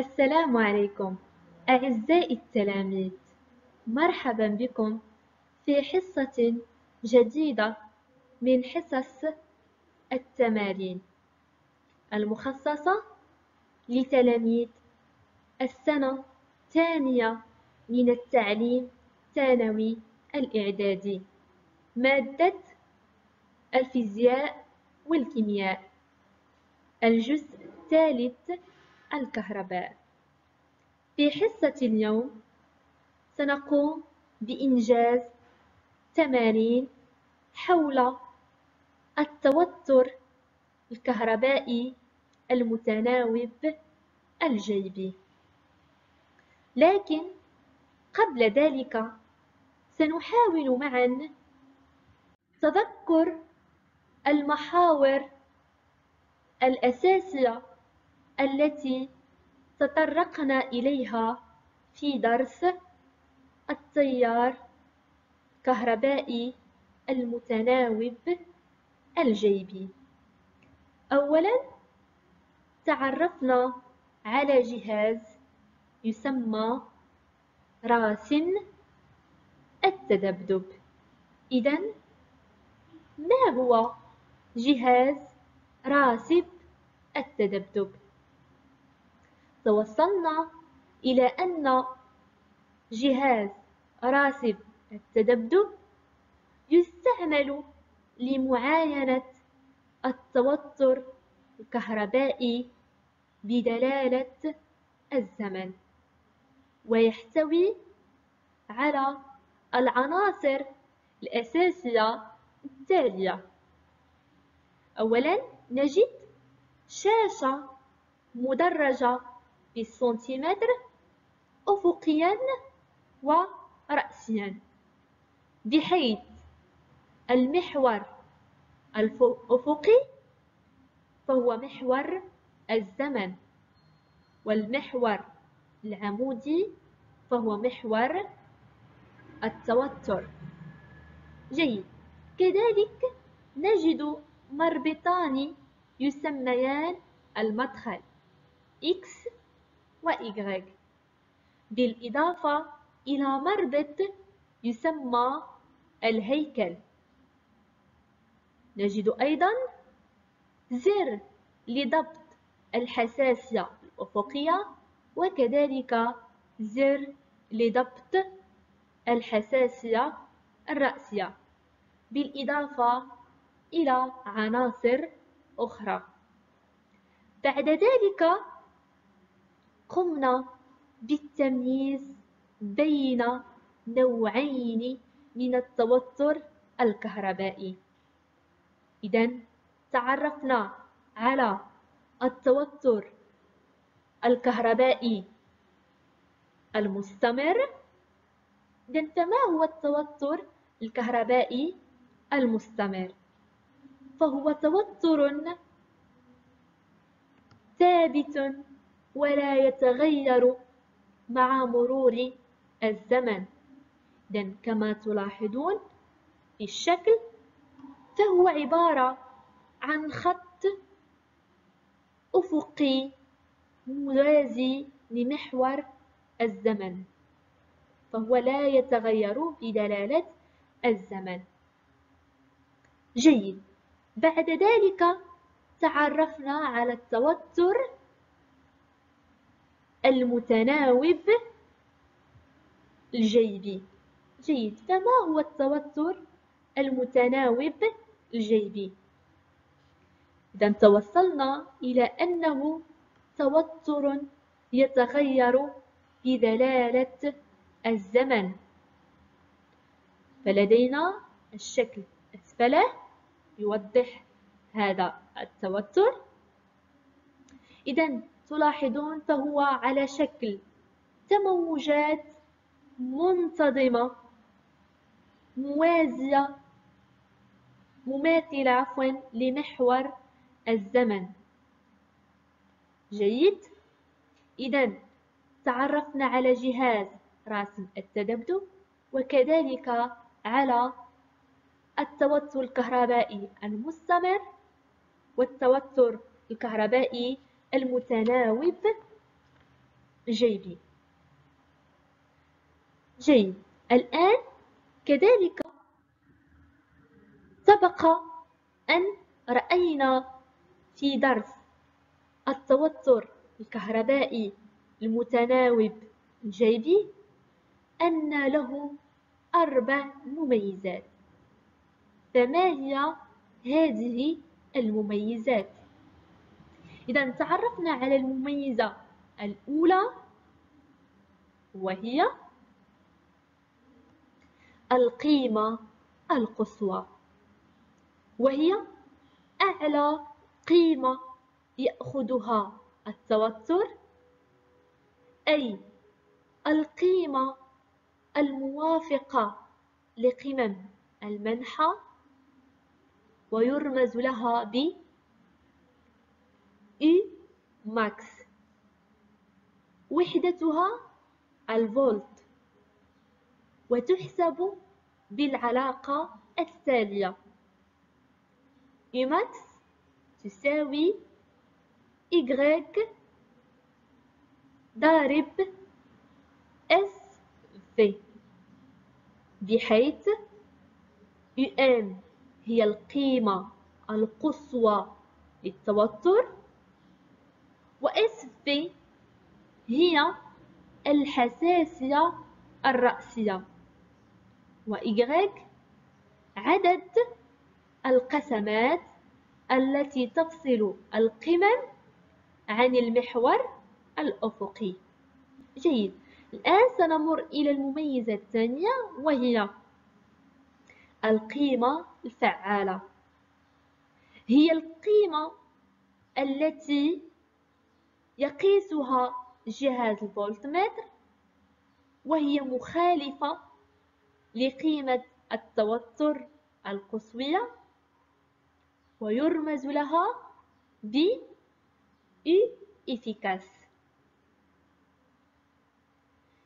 السلام عليكم أعزائي التلاميذ، مرحبا بكم في حصة جديدة من حصص التمارين المخصصة لتلاميذ السنة الثانية من التعليم الثانوي الإعدادي، مادة الفيزياء والكيمياء، الجزء الثالث الكهرباء. في حصة اليوم سنقوم بإنجاز تمارين حول التوتر الكهربائي المتناوب الجيبي، لكن قبل ذلك سنحاول معا تذكر المحاور الأساسية التي تطرقنا إليها في درس التيار الكهربائي المتناوب الجيبي. أولا تعرفنا على جهاز يسمى راسن التذبذب. إذن ما هو جهاز راسب التذبذب؟ توصلنا إلى أن جهاز راسب التذبذب يستعمل لمعاينة التوتر الكهربائي بدلالة الزمن، ويحتوي على العناصر الأساسية التالية. أولا نجد شاشة مدرجة بالسنتيمتر أفقيا ورأسيا، بحيث المحور الأفقي فهو محور الزمن، والمحور العمودي فهو محور التوتر. جيد. كذلك نجد مربطان يسميان المدخل X و Y، بالإضافة إلى مربط يسمى الهيكل. نجد أيضا زر لضبط الحساسية الأفقية، وكذلك زر لضبط الحساسية الرأسية، بالإضافة إلى عناصر أخرى. بعد ذلك قمنا بالتمييز بين نوعين من التوتر الكهربائي. إذن تعرفنا على التوتر الكهربائي المستمر. إذن فما هو التوتر الكهربائي المستمر؟ فهو توتر ثابت ولا يتغير مع مرور الزمن. إذن كما تلاحظون في الشكل فهو عبارة عن خط أفقي موازي لمحور الزمن، فهو لا يتغير بدلالة الزمن. جيد. بعد ذلك تعرفنا على التوتر المتناوب الجيبي. جيد. فما هو التوتر المتناوب الجيبي؟ إذن توصلنا إلى أنه توتر يتغير بدلالة الزمن، فلدينا الشكل أسفله يوضح هذا التوتر. إذن تلاحظون فهو على شكل تموجات منتظمة موازية مماثلة لمحور الزمن. جيد. إذن تعرفنا على جهاز راسم التذبذب، وكذلك على التوتر الكهربائي المستمر والتوتر الكهربائي المتناوب جيد. جيد. الآن كذلك سبق أن رأينا في درس التوتر الكهربائي المتناوب الجيد أن له 4 مميزات. فما هي هذه المميزات؟ إذا تعرفنا على المميزة الأولى وهي القيمة القصوى، وهي أعلى قيمة يأخذها التوتر، أي القيمة الموافقة لقمم المنحة ويرمز لها ب Umax. وحدتها الفولت، وتحسب بالعلاقة التالية: Umax تساوي Y ضارب SV، بحيث UM هي القيمة القصوى للتوتر، وSV هي الحساسية الرأسية، وY عدد القسمات التي تفصل القمم عن المحور الأفقي. جيد. الآن سنمر إلى المميزة الثانية وهي القيمة الفعالة، هي القيمة التي يقيسها جهاز الفولتمتر، وهي مخالفة لقيمة التوتر القصوية، ويرمز لها ب إفيكاس.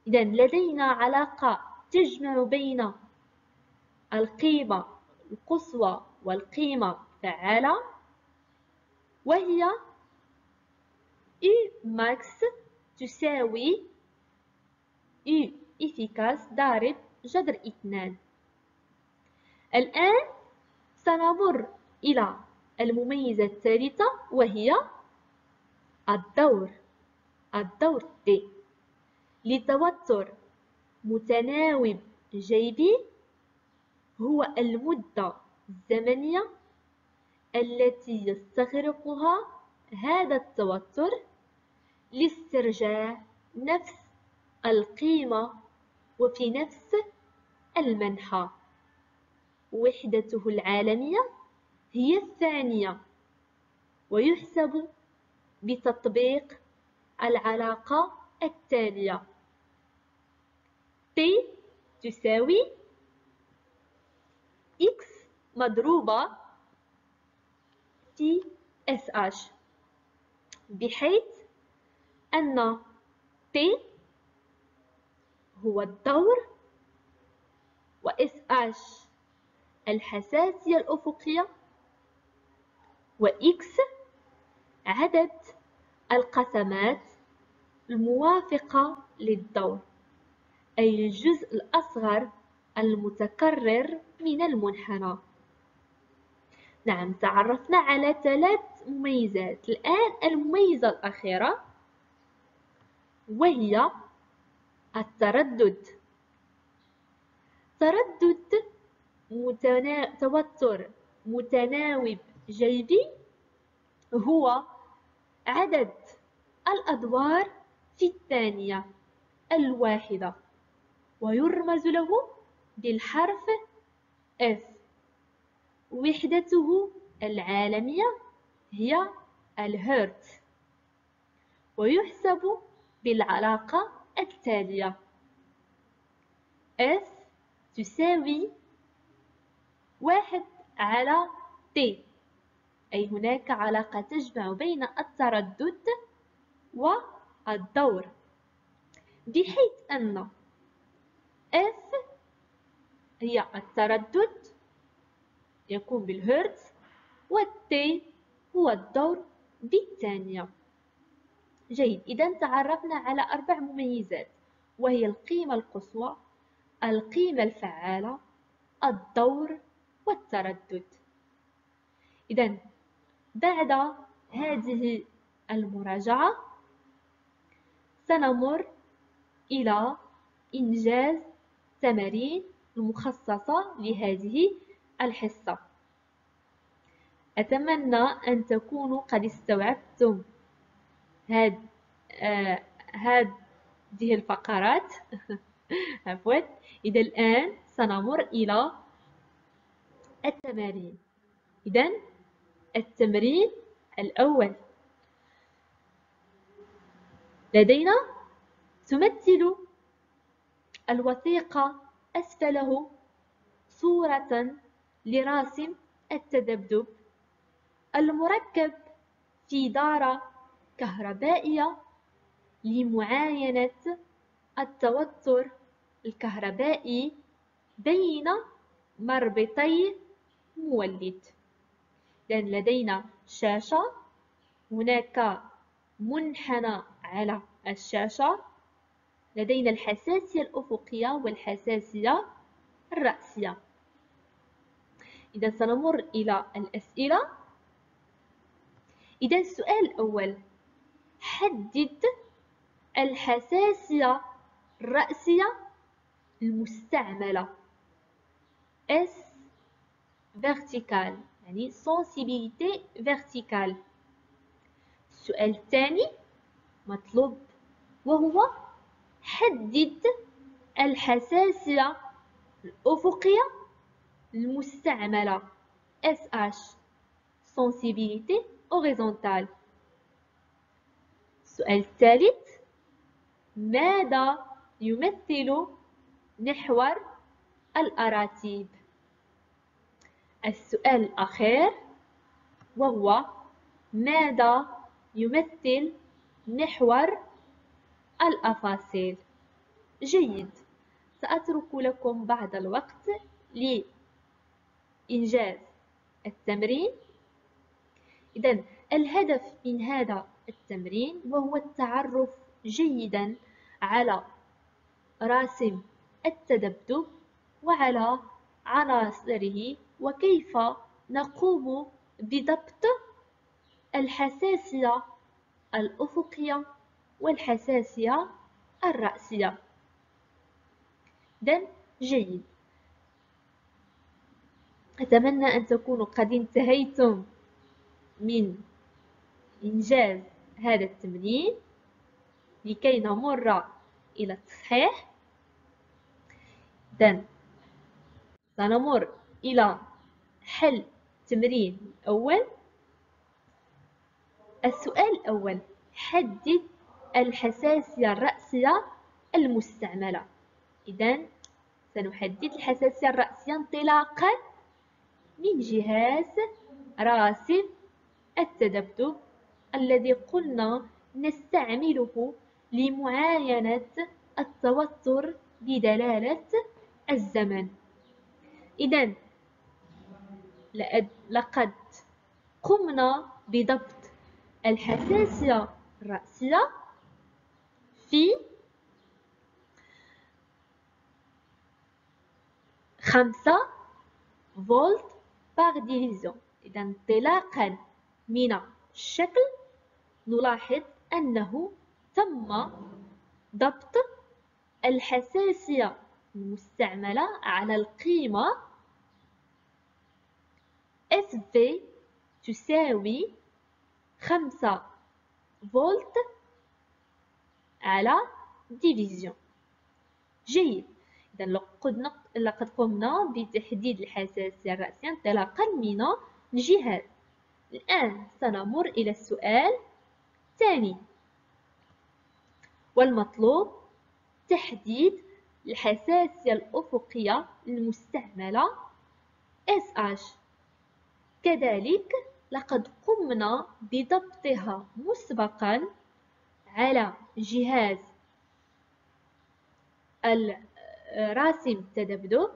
إذا لدينا علاقة تجمع بين القيمة القصوى والقيمة الفعالة، وهي Umax تساوي U إفيكاس ضارب جذر 2. الآن سنمر إلى المميزة الثالثة وهي الدور T لتوتر متناوب جيدي، هو المدة الزمنية التي يستغرقها هذا التوتر لاسترجاع نفس القيمة وفي نفس المنحة. وحدته العالمية هي الثانية، ويحسب بتطبيق العلاقة التالية: T تساوي X مضروبة TSH، بحيث أن T هو الدور وSH الحساسية الأفقية وX عدد القسمات الموافقة للدور، أي الجزء الأصغر المتكرر من المنحنى. نعم، تعرفنا على 3 مميزات. الآن المميزة الأخيرة وهي التردد، تردد توتر متناوب جيدي هو عدد الأدوار في الثانية الواحدة، ويرمز له بالحرف F. وحدته العالمية هي الهرتز، ويحسب بالعلاقة التالية: F تساوي 1/T، أي هناك علاقة تجمع بين التردد والدور، بحيث أن F هي التردد يكون بالهرتز، والT هو الدور بالثانية. جيد، إذا تعرفنا على 4 مميزات وهي القيمة القصوى، القيمة الفعالة، الدور، والتردد. إذا بعد هذه المراجعة سنمر إلى إنجاز تمارين المخصصة لهذه الحصة. أتمنى أن تكونوا قد استوعبتم هذه الفقرات. عفوا. إذا الآن سنمر إلى التمارين. إذا التمرين الأول لدينا تمثل الوثيقة أسفله صورة لراسم التذبذب المركب في دارة كهربائية لمعاينة التوتر الكهربائي بين مربطي مولد. لأن لدينا شاشة، هناك منحنى على الشاشة، لدينا الحساسية الأفقية والحساسية الرأسية. إذا سنمر إلى الأسئلة. إذا السؤال الأول: حدد الحساسية الرأسية المستعملة. S vertical يعني sensibilité verticale. السؤال الثاني مطلوب وهو: حدد الحساسية الأفقية المستعملة. SH sensibilité horizontale. السؤال الثالث: ماذا يمثل محور الأراتيب؟ السؤال الأخير وهو: ماذا يمثل محور الأفاصيل؟ جيد، سأترك لكم بعض الوقت لإنجاز التمرين. إذن الهدف من هذا التمرين وهو التعرف جيدا على راسم التذبذب وعلى عناصره وكيف نقوم بضبط الحساسية الأفقية والحساسية الرأسية. إذن جيد، أتمنى أن تكونوا قد انتهيتم من إنجاز هذا التمرين لكي نمر إلى التصحيح. إذن سنمر إلى حل التمرين الأول. السؤال الأول: حدد الحساسية الرأسية المستعملة. إذن سنحدد الحساسية الرأسية انطلاقا من جهاز راسم التذبذب الذي قلنا نستعمله لمعاينة التوتر بدلالة الزمن. إذن لقد قمنا بضبط الحساسية الرأسية في 5 فولت باغ ديفيزيون. إذا انطلاقا من الشكل نلاحظ أنه تم ضبط الحساسية المستعملة على القيمة SV تساوي 5 فولت على ديفيزيون. جيد، إذا لقد قمنا بتحديد الحساسية الرأسية انطلاقا من الجهاز. الآن سنمر إلى السؤال الثاني، والمطلوب تحديد الحساسية الأفقية المستعملة SH. كذلك لقد قمنا بضبطها مسبقا على جهاز راسم التذبذب.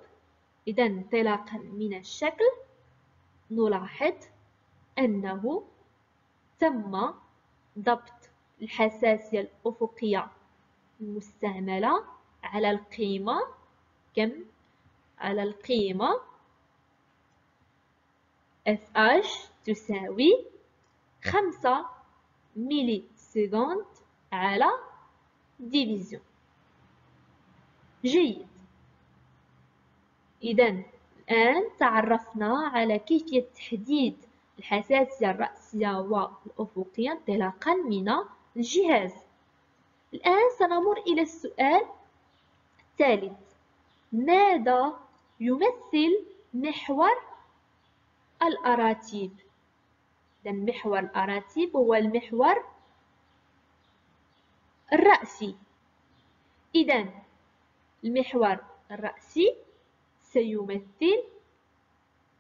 إذا انطلاقا من الشكل نلاحظ أنه تم ضبط الحساسية الأفقية المستعملة على القيمة كم؟ على القيمة FH تساوي 5 ملي سكوند على ديفيزيون. جيد. إذن الآن تعرفنا على كيفية تحديد الحساسية الرأسية والأفقية انطلاقا من الجهاز. الآن سنمر إلى السؤال الثالث. ماذا يمثل محور الأراتيب؟ إذن محور الأراتيب هو المحور الرأسي. إذن المحور الرأسي سيمثل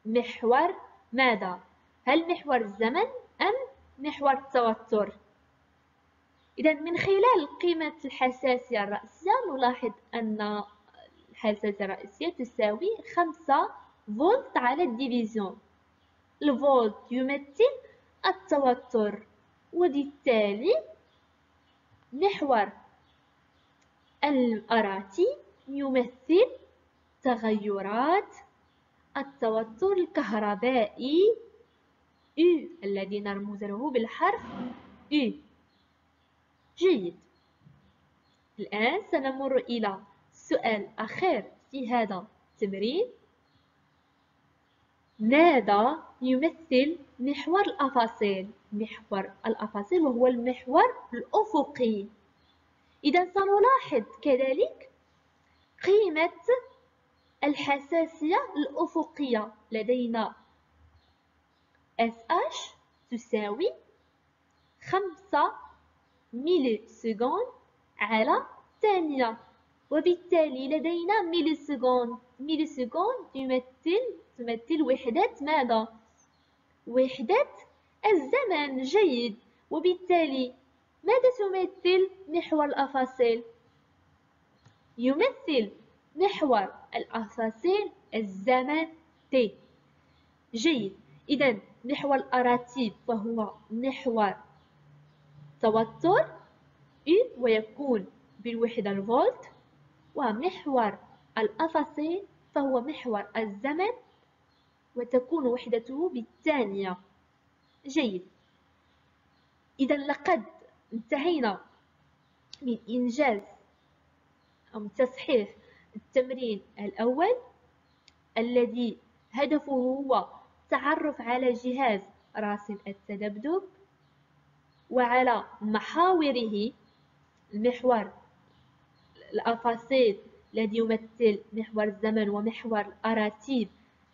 محور ماذا؟ هل محور الزمن أم محور التوتر؟ إذا من خلال قيمة الحساسية الرأسية نلاحظ أن الحساسية الرأسية تساوي 5 فولت على الديفيزيون. الفولت يمثل التوتر، وبالتالي محور الأراتي يمثل تغيرات التوتر الكهربائي U الذي نرمز له بالحرف U. جيد. الآن سنمر إلى سؤال أخير في هذا التمرين. ماذا يمثل محور الأفاصيل؟ محور الأفاصيل وهو المحور الأفقي. إذا سنلاحظ كذلك قيمة الحساسية الأفقية. لدينا SH تساوي 5 ملي سكوند على ثانية، وبالتالي لدينا ملي سكوند. ملي سكوند تمثل وحدة ماذا؟ وحدة الزمن. جيد. وبالتالي ماذا تمثل محور الأفاصيل؟ يمثل محور الأفاصيل الزمن T. جيد. إذن محور الأراتيب فهو محور توتر U ويكون بالوحدة الفولت، ومحور الأفاصيل فهو محور الزمن وتكون وحدته بالثانية. جيد. إذن لقد انتهينا من إنجاز أو من تصحيح التمرين الأول الذي هدفه هو التعرف على جهاز راسم التذبذب وعلى محاوره، المحور الأفاصيل الذي يمثل محور الزمن ومحور الأراتيب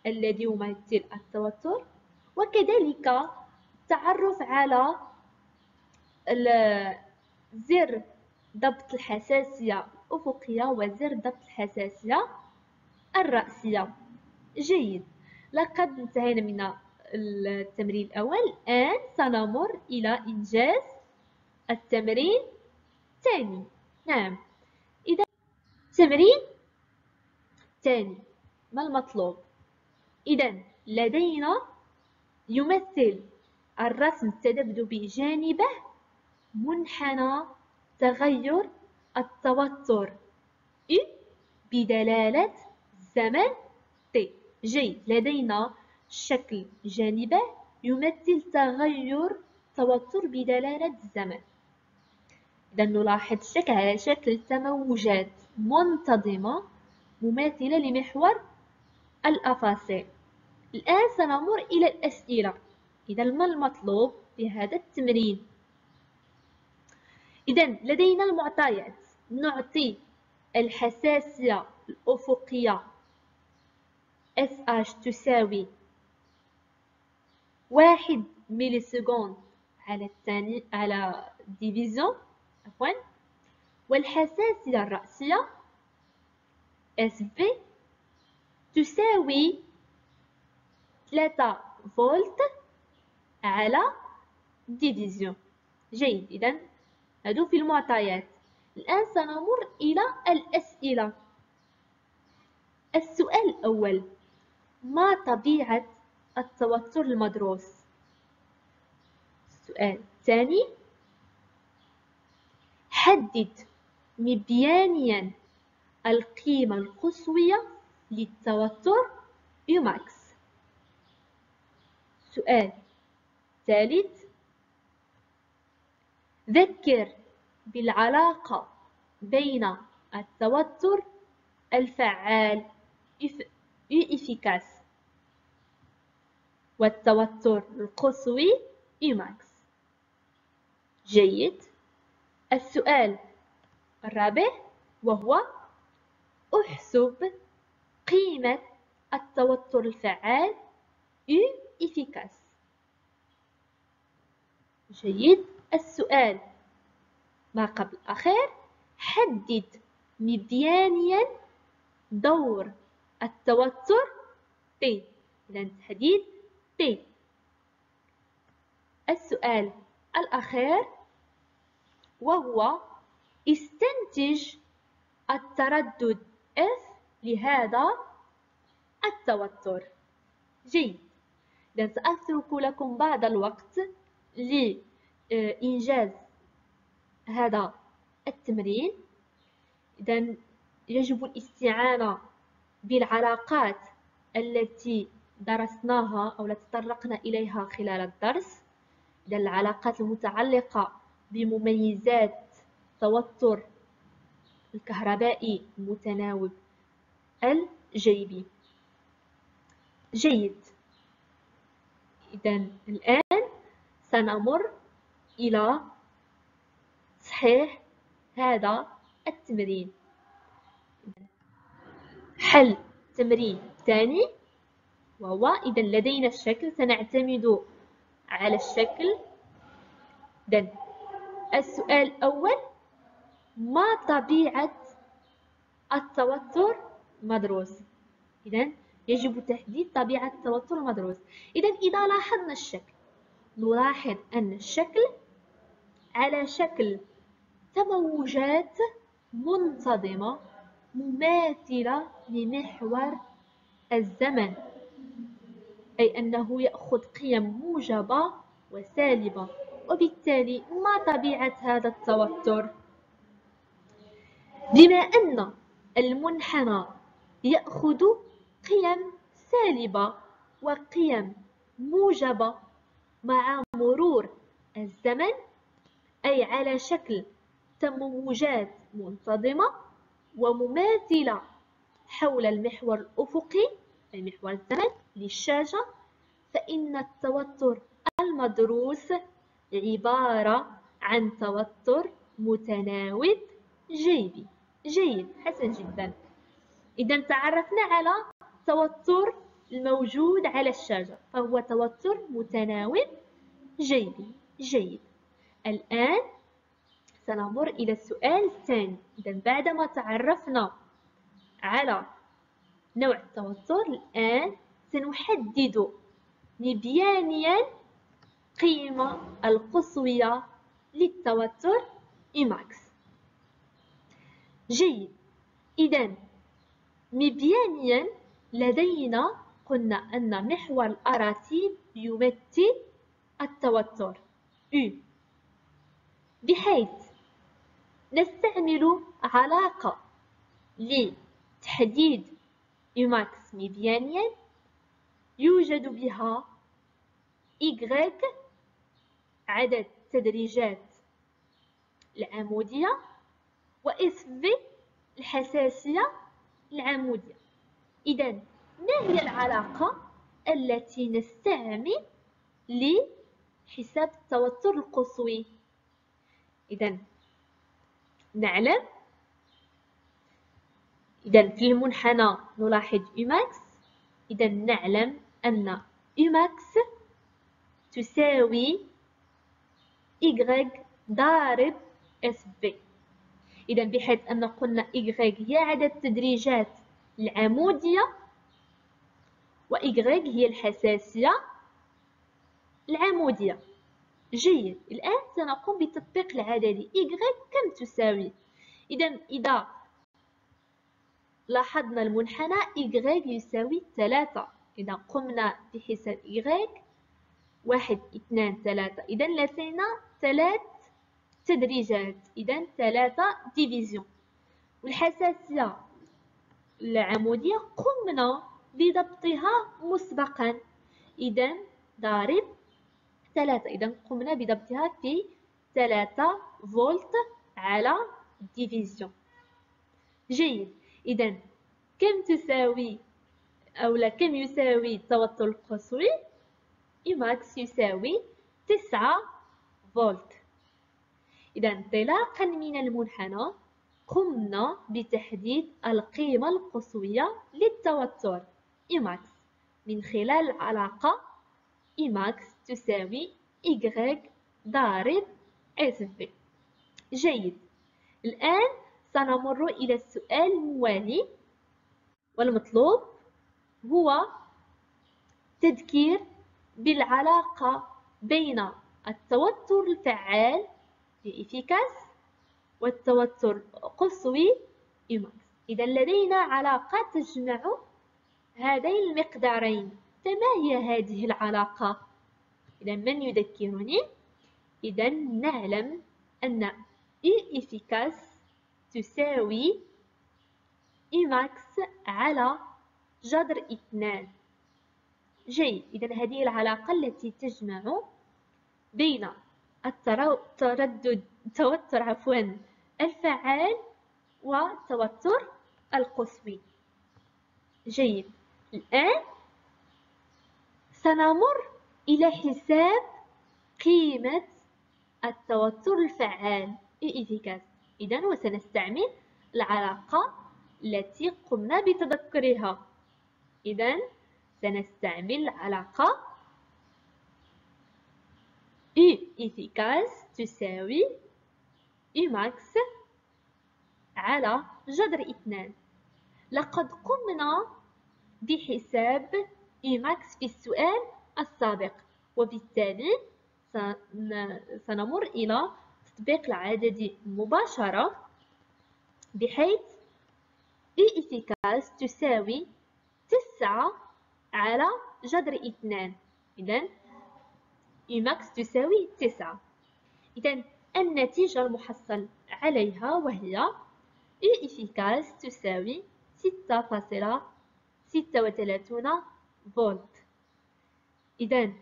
الذي يمثل التوتر، وكذلك التعرف على زر ضبط الحساسية الأفقية وزر ضبط الحساسية الرأسية. جيد. لقد انتهينا من التمرين الأول. الآن سنمر إلى إنجاز التمرين الثاني. نعم. إذا التمرين الثاني ما المطلوب؟ إذا لدينا يمثل الرسم التذبذبي جانبه منحنى تغير التوتر I بدلالة الزمن T. جيد. لدينا شكل جانبه يمثل تغير توتر بدلالة الزمن. إذا نلاحظ الشكل على شكل تموجات منتظمة مماثلة لمحور الأفاصيل. الآن سنمر إلى الأسئلة. إذا ما المطلوب في هذا التمرين؟ إذا لدينا المعطيات. نعطي الحساسية الأفقية SH تساوي 1 ملي سكوند على الثاني على ديفيزيون، عفوا، والحساسية الرأسية SV تساوي 3 فولت على ديفيزيون. جيد. إذا هذو في المعطيات. الآن سنمر إلى الأسئلة. السؤال الأول: ما طبيعة التوتر المدروس؟ السؤال الثاني: تحدد مبيانيا القيمة القصوية للتوتر يوماكس. سؤال ثالث، ذكر بالعلاقة بين التوتر الفعال إفكاس والتوتر القصوي إيماكس. جيد. السؤال الرابع وهو احسب قيمة التوتر الفعال إفكاس. جيد. السؤال ما قبل الأخير، حدد مبيانيا دور التوتر T. إذا تحديد T. السؤال الأخير وهو استنتج التردد F لهذا التوتر. جيد. إذا سأترك لكم بعض الوقت لإنجاز هذا التمرين. إذا يجب الاستعانة بالعلاقات التي درسناها أو التي تطرقنا إليها خلال الدرس. إذا العلاقات المتعلقة بمميزات توتر الكهربائي المتناوب الجيبي. جيد. إذا الآن سنمر إلى تصحيح هذا التمرين. حل تمرين ثاني، وهو إذا لدينا الشكل، سنعتمد على الشكل. إذا السؤال الأول، ما طبيعة التوتر المدروس؟ إذا يجب تحديد طبيعة التوتر المدروس. إذا إذا لاحظنا الشكل، نلاحظ أن الشكل على شكل تموجات منتظمة مماثلة لمحور الزمن، أي أنه يأخذ قيم موجبة وسالبة، وبالتالي ما طبيعة هذا التوتر؟ بما أن المنحنى يأخذ قيم سالبة وقيم موجبة مع مرور الزمن، أي على شكل تموجات منتظمة ومماثلة حول المحور الأفقي أي محور الزمن للشاشة، فإن التوتر المدروس عبارة عن توتر متناوب جيبي. جيد، حسن جدا. إذا تعرفنا على توتر الموجود على الشاشة، فهو توتر متناوب جيبي. جيد. الآن سنمر إلى السؤال الثاني. إذا بعدما تعرفنا على نوع التوتر، الآن سنحدد مبيانيا قيمة القصوية للتوتر إيماكس. جيد. إذا مبيانيا لدينا قلنا أن محور الأراتيب يمثل التوتر U، بحيث نستعمل علاقة لتحديد يوماكس ميديانيا يوجد بها Y عدد تدريجات العمودية وSV الحساسية العمودية. إذا ما هي العلاقة التي نستعمل لحساب التوتر القصوي؟ إذا نعلم، إذا في المنحنى نلاحظ إيماكس، إذا نعلم أن إيماكس تساوي Y ضارب SV. إذا بحيث أن قلنا Y هي عدد تدريجات العمودية وY هي الحساسية العمودية. جيد. الآن سنقوم بتطبيق العددي. Y كم تساوي؟ إذا إذا لاحظنا المنحنى Y يساوي 3، إذا قمنا بحساب Y 1 2 3، إذا لدينا 3 تدريجات. إذن 3 ديفيزيون. والحساسية العمودية قمنا بضبطها مسبقا، إذن ضارب 3، إذن قمنا بضبطها في 3 فولت على ديفيزيون. جيد. إذن كم تساوي أو لا كم يساوي التوتر القصوي؟ إيماكس يساوي 9 فولت. إذا انطلاقا من المنحنى قمنا بتحديد القيمة القصوية للتوتر إيماكس من خلال العلاقة إيماكس تساوي إيغريك ضارب إس في. جيد. الآن سنمر إلى السؤال الموالي، والمطلوب هو تذكير بالعلاقة بين التوتر الفعال لإفيكاس والتوتر القصوي إيماكس. إذا لدينا علاقة تجمع هذين المقدارين، فما هي هذه العلاقة؟ إذا من يذكرني؟ إذا نعلم أن إفيكاس تساوي إيماكس على جذر 2. جيد. إذن هذه العلاقة التي تجمع بين التوتر الفعال والتوتر القصوي. جيد. الآن سنمر إلى حساب قيمة التوتر الفعال إيفيكاس. إذن وسنستعمل العلاقة التي قمنا بتذكرها. إذن سنستعمل علاقة إي إفيكاس تساوي إيماكس على جذر 2. لقد قمنا بحساب إيماكس في السؤال السابق، وبالتالي سنمر إلى تطبيق العددي مباشرة، بحيث إي إفيكاس تساوي 9 على جذر 2. إذن إيماكس تساوي 9. إذن النتيجة المحصل عليها وهي إي إفيكاس تساوي 6.36 فولت. إذن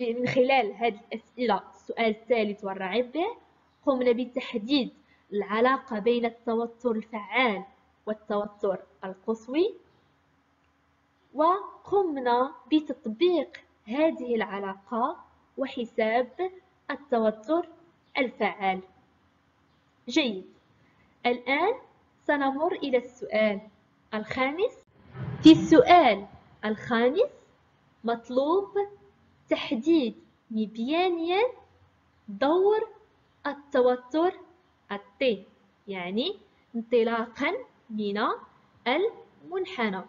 من خلال هذه الأسئلة السؤال الثالث والرابع به قمنا بتحديد العلاقة بين التوتر الفعال والتوتر القصوي، وقمنا بتطبيق هذه العلاقة وحساب التوتر الفعال. جيد. الآن سنمر إلى السؤال الخامس. في السؤال الخامس مطلوب تحديد مبيانيا دور التوتر التي، يعني انطلاقا من المنحنى.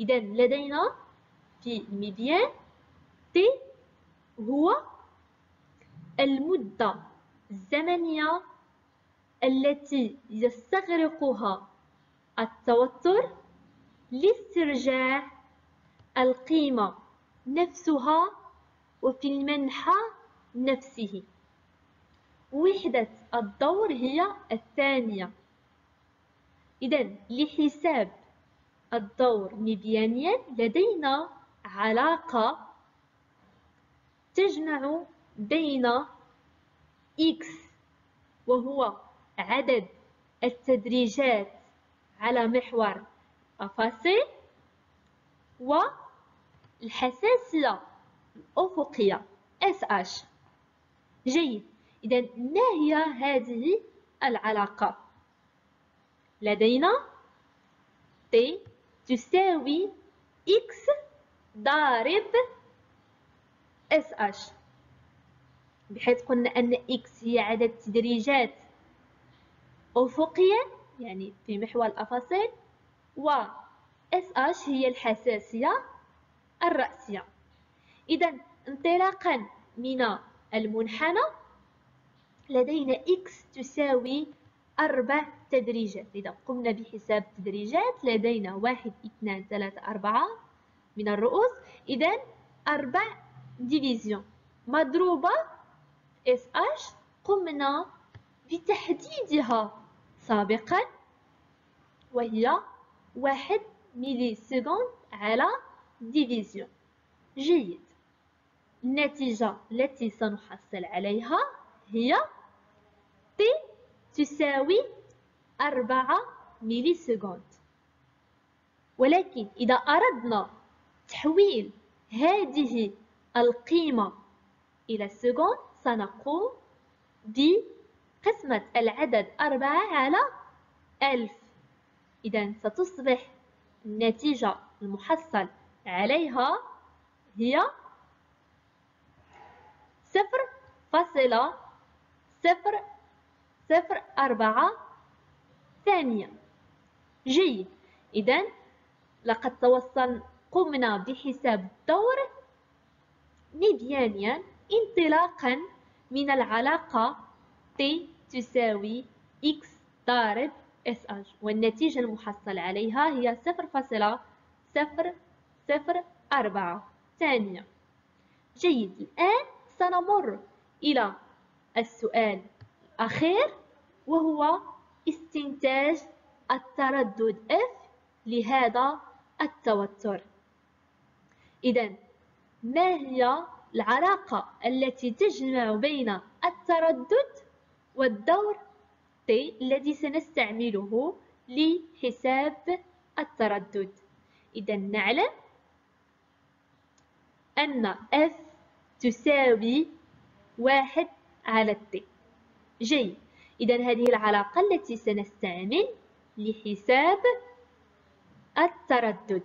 إذا لدينا في المبيان T هو المدة الزمنية التي يستغرقها التوتر لاسترجاع القيمة نفسها وفي المنحى نفسه. وحدة الدور هي الثانية. إذا لحساب الدور مبيانيا لدينا علاقة تجمع بين X وهو عدد التدريجات على محور أفاسي، والحساسية الأفقية SH. جيد. إذا ما هي هذه العلاقة؟ لدينا T تساوي X ضارب SH، بحيث قلنا أن X هي عدد تدريجات أفقية يعني في محور الأفاصيل، و SH هي الحساسية الرأسية. إذا انطلاقا من المنحنى لدينا X تساوي 4 تدريجات. إذا قمنا بحساب التدريجات لدينا 1 2 3 4 من الرؤوس. إذا 4 ديفيزيون مضروبة SH قمنا بتحديدها سابقا، وهي 1 ملي سكوند على ديفيزيون. جيد. النتيجة التي سنحصل عليها هي T تساوي 4 ملي سكوند. ولكن إذا أردنا تحويل هذه القيمة إلى السكوند سنقوم بقسمة العدد 4 على 1000. إذا ستصبح النتيجة المحصل عليها هي 0.0048. جيد. إذا لقد قمنا بحساب الدور ميديانيا انطلاقا من العلاقة T تساوي X ضارب SH، والنتيجة المحصل عليها هي 0.0048. جيد. الآن سنمر إلى السؤال الأخير، وهو استنتاج التردد F لهذا التوتر. إذا ما هي العلاقة التي تجمع بين التردد والدور T الذي سنستعمله لحساب التردد؟ إذا نعلم أن F تساوي 1 على T. جيد. إذا هذه العلاقة التي سنستعمل لحساب التردد.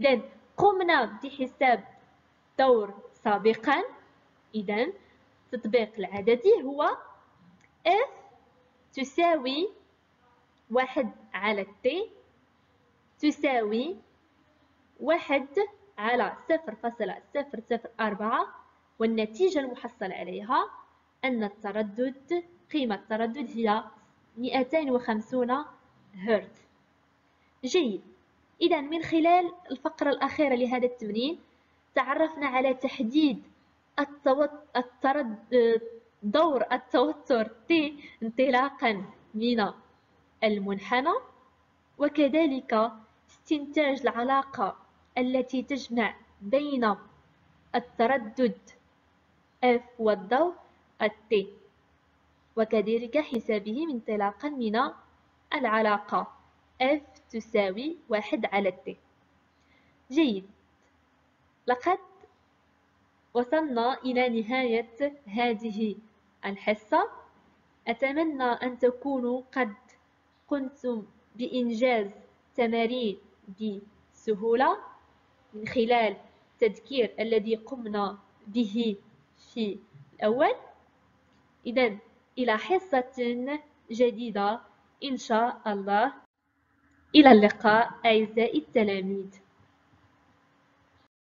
إذا قمنا بحساب دور سابقا، إذا التطبيق العددي هو F تساوي 1 على T تساوي 1 على 0.004، والنتيجة المحصل عليها أن التردد قيمة التردد هي 250 هرتز. جيد. إذا من خلال الفقرة الأخيرة لهذا التمرين تعرفنا على تحديد دور التوتر T انطلاقا من المنحنى، وكذلك استنتاج العلاقة التي تجمع بين التردد F والدور T، وكذلك حسابهم انطلاقا من العلاقة F تساوي 1 على T. جيد. لقد وصلنا إلى نهاية هذه الحصة. أتمنى أن تكونوا قد قمتم بإنجاز تمارين بسهولة من خلال التذكير الذي قمنا به في الأول. إذن إلى حصة جديدة إن شاء الله. إلى اللقاء أعزائي التلاميذ.